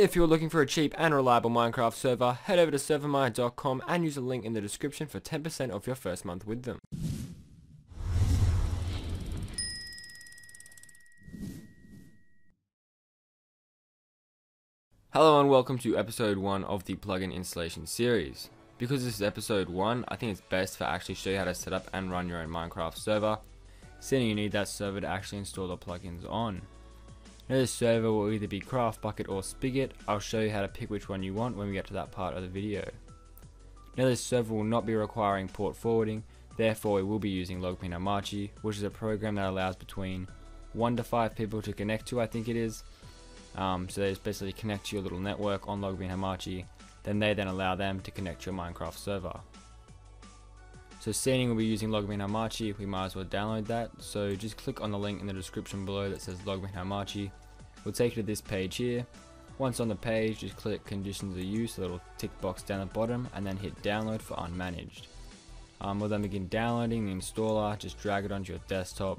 If you're looking for a cheap and reliable Minecraft server, head over to ServerMiner.com and use the link in the description for 10% off your first month with them. Hello and welcome to episode 1 of the plugin installation series. Because this is episode 1, I think it's best to actually show you how to set up and run your own Minecraft server, seeing you need that server to actually install the plugins on. Now this server will either be CraftBukkit or Spigot. I'll show you how to pick which one you want when we get to that part of the video. Now this server will not be requiring port forwarding, therefore we will be using LogMeIn Hamachi, which is a program that allows between 1 to 5 people to connect to, I think it is. So they just basically connect to your little network on LogMeIn Hamachi, then they allow them to connect to your Minecraft server. So seeing we'll be using LogMeIn Hamachi, we might as well download that. So just click on the link in the description below that says LogMeIn Hamachi. We'll take you to this page here. Once on the page, just click conditions of use, a little tick box down the bottom, and then hit download for unmanaged. We'll then begin downloading the installer, just drag it onto your desktop.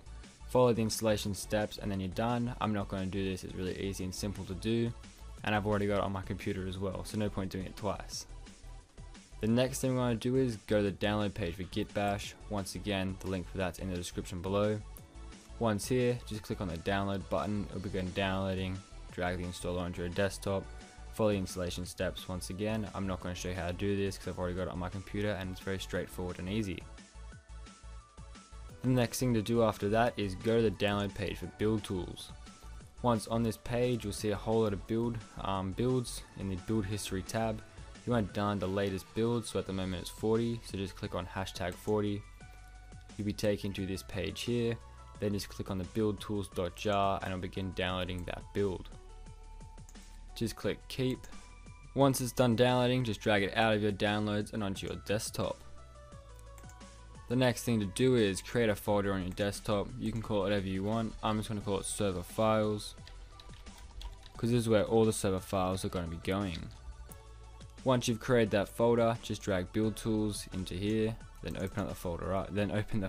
Follow the installation steps and then you're done. I'm not going to do this, it's really easy and simple to do, and I've already got it on my computer as well, so no point doing it twice. The next thing we're going to do is go to the download page for Git Bash. Once again, the link for that's in the description below. Once here, just click on the download button, it'll begin downloading, drag the installer onto your desktop, follow the installation steps once again. I'm not going to show you how to do this because I've already got it on my computer and it's very straightforward and easy. The next thing to do after that is go to the download page for BuildTools. Once on this page, you'll see a whole lot of builds in the build history tab. You want to download the latest build, so at the moment it's 40, so just click on hashtag 40. You'll be taken to this page here, then just click on the buildtools.jar and it'll begin downloading that build. Just click keep. Once it's done downloading, just drag it out of your downloads and onto your desktop. The next thing to do is create a folder on your desktop. You can call it whatever you want. I'm just going to call it server files, because this is where all the server files are going to be going. Once you've created that folder, just drag build tools into here, then open the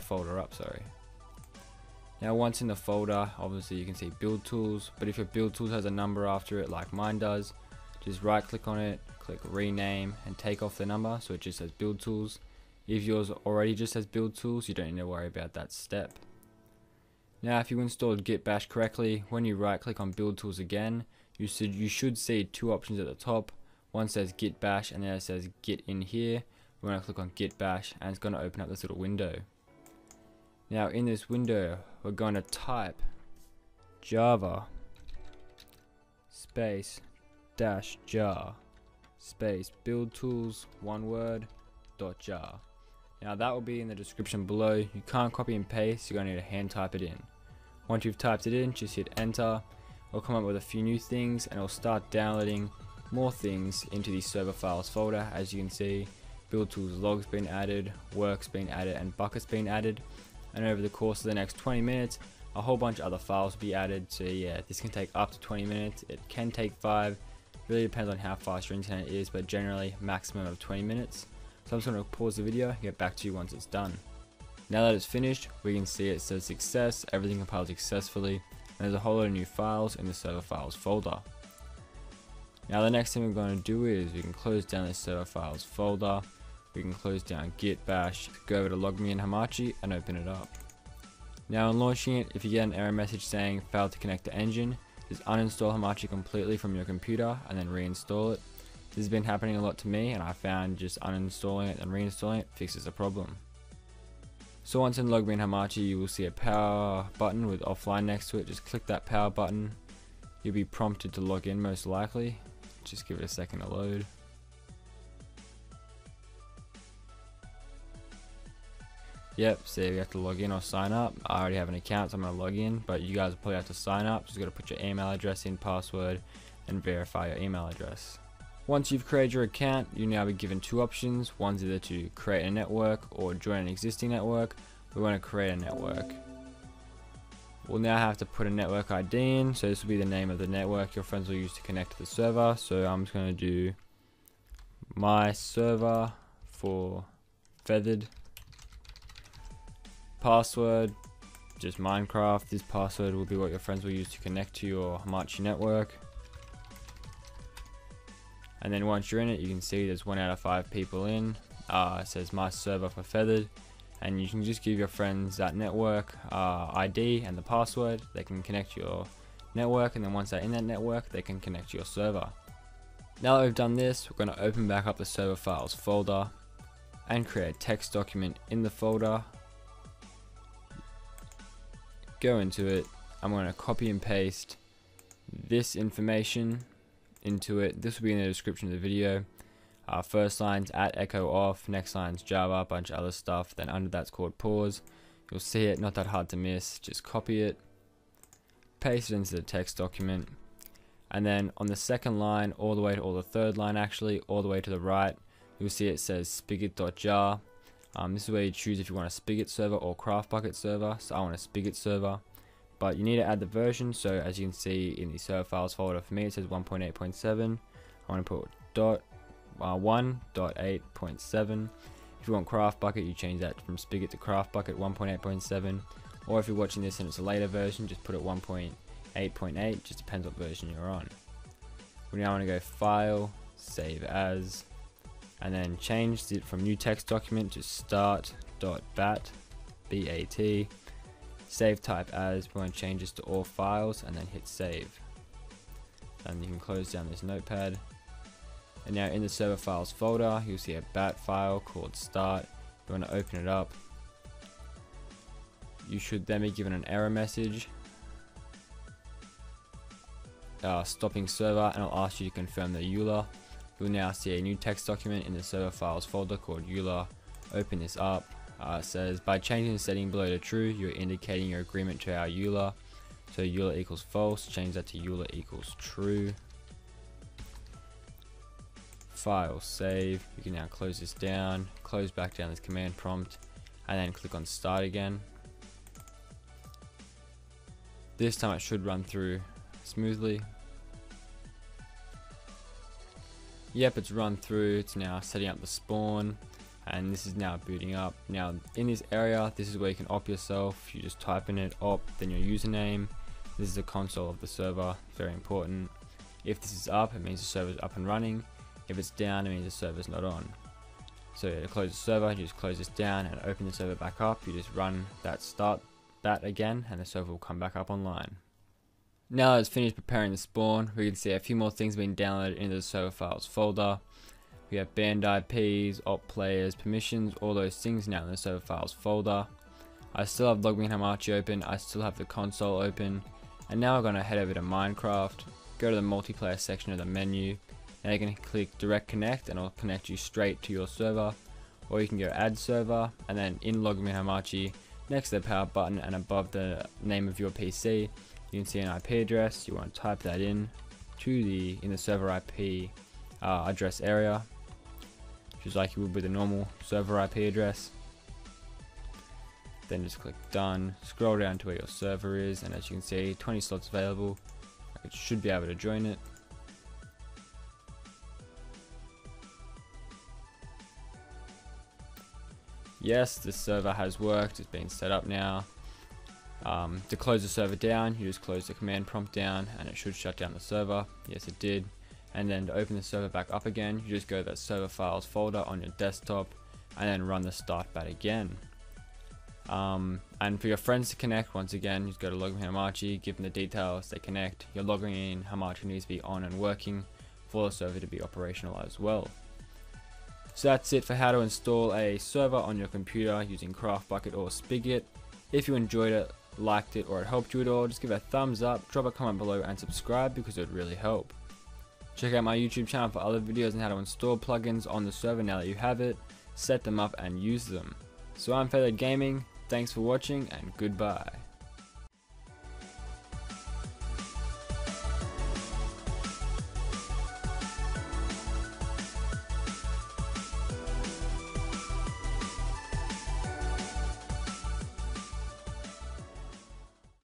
folder up, sorry. Now once in the folder, obviously you can see build tools, but if your build tools has a number after it like mine does, just right click on it, click rename and take off the number so it just says build tools. If yours already just has build tools, you don't need to worry about that step. Now if you installed Git Bash correctly, when you right click on build tools again, you should see two options at the top. One says Git Bash and then it says Git in here. We're going to click on Git Bash and it's going to open up this little window. Now in this window, we're going to type java space dash jar space build tools, one word, dot jar. Now that will be in the description below. You can't copy and paste, you're going to need to hand type it in. Once you've typed it in, just hit enter. It'll come up with a few new things and it'll start downloading more things into the server files folder. As you can see, build tools log's been added, work's been added and bucket's been added, and over the course of the next 20 minutes a whole bunch of other files will be added. So yeah, this can take up to 20 minutes, it can take 5, really depends on how fast your internet is, but generally maximum of 20 minutes. So I'm just going to pause the video and get back to you once it's done. Now that it's finished, we can see it says success, everything compiled successfully, and there's a whole lot of new files in the server files folder. Now the next thing we're going to do is we can close down the server files folder, we can close down Git Bash, go over to LogMeIn Hamachi and open it up. Now on launching it, if you get an error message saying failed to connect to engine, just uninstall Hamachi completely from your computer and then reinstall it. This has been happening a lot to me and I found just uninstalling it and reinstalling it fixes the problem. So once in LogMeIn Hamachi, you will see a power button with offline next to it. Just click that power button. You'll be prompted to log in most likely. Just give it a second to load. Yep, so you have to log in or sign up. I already have an account, so I'm going to log in, but you guys will probably have to sign up. Just got to put your email address in, password, and verify your email address. Once you've created your account, you'll now be given two options. One's either to create a network or join an existing network. We want to create a network. We'll now have to put a network ID in, so this will be the name of the network your friends will use to connect to the server. So I'm just going to do my server for Feathered, password just Minecraft. This password will be what your friends will use to connect to your Hamachi network. And then once you're in it, you can see there's 1 out of 5 people in. It says my server for Feathered, and you can just give your friends that network ID and the password. They can connect your network, and then once they're in that network, they can connect to your server. Now that we've done this, we're going to open back up the server files folder and create a text document in the folder. Go into it. I'm going to copy and paste this information into it. This will be in the description of the video. First line's @echo off, next line's Java, bunch of other stuff, then under that's called pause. You'll see it, not that hard to miss. Just copy it, paste it into the text document, and then on the second line all the way to the right, you'll see it says spigot.jar. This is where you choose if you want a Spigot server or CraftBukkit server. So I want a Spigot server, but you need to add the version. So as you can see in the server files folder, for me it says 1.8.7. I want to put .1.8.7. If you want CraftBukkit, you change that from Spigot to CraftBukkit 1.8.7, or if you're watching this and it's a later version, just put it 1.8.8. Just depends what version you're on. We now want to go file, save as, and then change it from new text document to start.bat, B-A-T, save type as. We want to change this to all files and then hit save, and you can close down this notepad. And now in the server files folder, you'll see a bat file called start. You want to open it up. You should then be given an error message stopping server, and I'll ask you to confirm the EULA. You'll now see a new text document in the server files folder called EULA. Open this up. It says by changing the setting below to true, you're indicating your agreement to our EULA. So EULA equals false, change that to EULA equals true. File, save. You can now close this down, close back down this command prompt, and then click on start again. This time it should run through smoothly. Yep, it's run through. It's now setting up the spawn, and this is now booting up. Now in this area, this is where you can op yourself. You just type in it, op, then your username. This is the console of the server, very important. If this is up, it means the server's up and running. If it's down, it means the server's not on. So to close the server, you just close this down and open the server back up. You just run that start bat again, and the server will come back up online. Now that it's finished preparing the spawn, we can see a few more things being downloaded into the server files folder. We have banned IPs, op players, permissions, all those things now in the server files folder. I still have LogMeIn Hamachi open, I still have the console open, and now we're going to head over to Minecraft, go to the multiplayer section of the menu. Now you can click direct connect and it'll connect you straight to your server, or you can go add server, and then in LogMeIn Hamachi, next to the power button and above the name of your PC, you can see an IP address. You want to type that in to the server IP address area, just like you would with a normal server IP address. Then just click done, scroll down to where your server is, and as you can see, 20 slots available. It should be able to join it. Yes, this server has worked, it's been set up now. To close the server down, you just close the command prompt down and it should shut down the server. Yes, it did. And then to open the server back up again, you just go to that server files folder on your desktop and then run the start bat again. And for your friends to connect, once again, you just go to LogMeIn Hamachi, give them the details, they connect. Your LogMeIn Hamachi needs to be on and working for the server to be operational as well. So that's it for how to install a server on your computer using CraftBukkit or Spigot. If you enjoyed it, liked it, or it helped you at all, just give it a thumbs up, drop a comment below and subscribe because it would really help. Check out my YouTube channel for other videos on how to install plugins on the server now that you have it, set them up and use them. So I'm Feathered Gaming, thanks for watching and goodbye.